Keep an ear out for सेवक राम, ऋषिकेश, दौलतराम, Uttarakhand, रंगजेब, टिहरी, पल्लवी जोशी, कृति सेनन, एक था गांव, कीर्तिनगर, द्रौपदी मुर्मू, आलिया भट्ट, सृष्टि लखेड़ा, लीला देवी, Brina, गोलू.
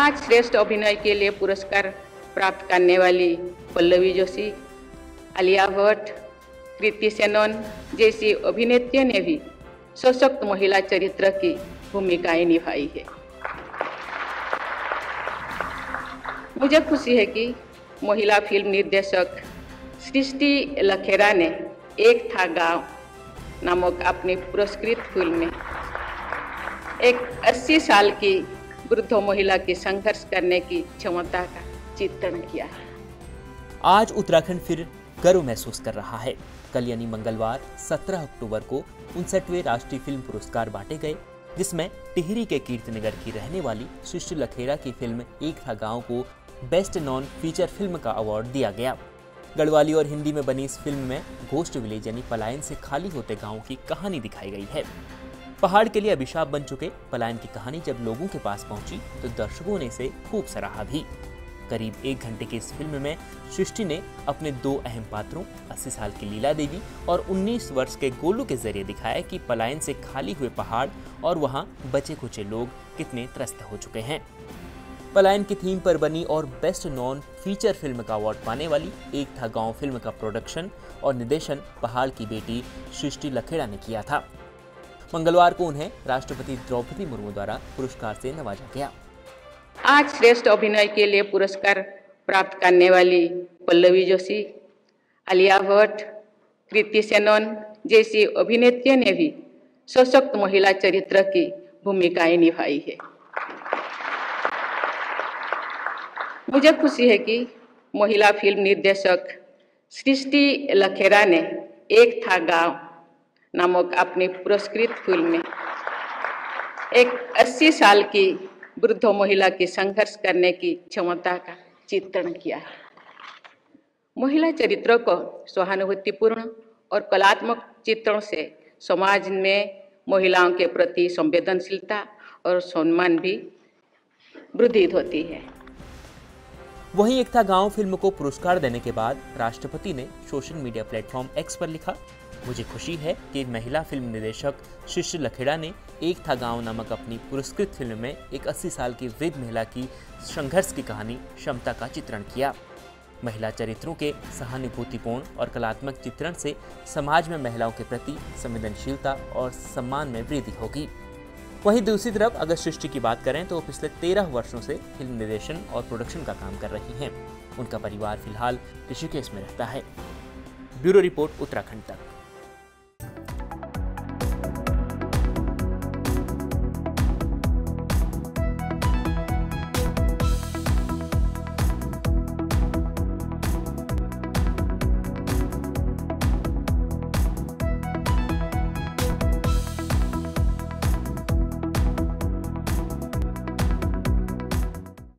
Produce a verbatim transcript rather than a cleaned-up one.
आज श्रेष्ठ अभिनय के लिए पुरस्कार प्राप्त करने वाली पल्लवी जोशी, आलिया भट्ट, कृति सेनन जैसी अभिनेत्रियों ने भी सशक्त महिला चरित्र की भूमिकाएं निभाई है। मुझे खुशी है कि महिला फिल्म निर्देशक सृष्टि लखेड़ा ने एक था गांव नामक अपनी पुरस्कृत फिल्म में एक अस्सी साल की वृद्ध महिला की संघर्ष करने की क्षमता का चित्रण किया है। आज उत्तराखंड फिर गर्व महसूस कर रहा है। कल यानी मंगलवार सत्रह अक्टूबर को उनसठवें राष्ट्रीय फिल्म पुरस्कार बांटे गए, जिसमें टिहरी के कीर्तिनगर की रहने वाली सृष्टि लखेड़ा की फिल्म एक था गांव को बेस्ट नॉन फीचर फिल्म का अवार्ड दिया गया। गढ़वाली और हिंदी में बनी इस फिल्म में घोस्ट विलेज यानी पलायन से खाली होते गांव की कहानी दिखाई गई है। पहाड़ के लिए अभिशाप बन चुके पलायन की कहानी जब लोगों के पास पहुंची तो दर्शकों ने इसे खूब सराहा भी। करीब एक घंटे की इस फिल्म में सृष्टि ने अपने दो अहम पात्रों अस्सी साल की लीला देवी और उन्नीस वर्ष के गोलू के जरिए दिखाया कि पलायन से खाली हुए पहाड़ और वहां बचे कुचे लोग कितने त्रस्त हो चुके हैं। पलायन की थीम पर बनी और बेस्ट नॉन फीचर फिल्म का अवार्ड पाने वाली एक था गांव फिल्म का प्रोडक्शन और निर्देशन पहाड़ की बेटी सृष्टि लखेड़ा ने किया था। मंगलवार को उन्हें राष्ट्रपति द्रौपदी मुर्मू द्वारा पुरस्कार से नवाजा गया। आज श्रेष्ठ अभिनय के लिए पुरस्कार प्राप्त करने वाली पल्लवी जोशी, आलिया भट्ट, कृति सेनन जैसी अभिनेत्रियों ने भी सशक्त महिला चरित्र की भूमिकाएं निभाई है। मुझे खुशी है कि महिला फिल्म निर्देशक सृष्टि लखेड़ा ने एक था गांव नामक अपनी पुरस्कृत फिल्म में एक अस्सी साल की वृद्ध महिला की संघर्ष करने की क्षमता का चित्रण किया है। महिला चरित्र को सहानुभूतिपूर्ण और कलात्मक चित्रण से समाज में महिलाओं के प्रति संवेदनशीलता और सम्मान भी वृद्धि होती है। वहीं एक था गांव फिल्म को पुरस्कार देने के बाद राष्ट्रपति ने सोशल मीडिया प्लेटफॉर्म एक्स पर लिखा, मुझे खुशी है कि महिला फिल्म निर्देशक सृष्टि लखेड़ा ने एक था गांव नामक अपनी पुरस्कृत फिल्म में एक अस्सी साल की वृद्ध महिला की संघर्ष की कहानी क्षमता का चित्रण किया। महिला चरित्रों के सहानुभूतिपूर्ण और कलात्मक चित्रण से समाज में महिलाओं के प्रति संवेदनशीलता और सम्मान में वृद्धि होगी। वहीं दूसरी तरफ अगर सृष्टि की बात करें तो पिछले तेरह वर्षों से फिल्म निर्देशन और प्रोडक्शन का काम कर रही हैं। उनका परिवार फिलहाल ऋषिकेश में रहता है। ब्यूरो रिपोर्ट उत्तराखंड तक।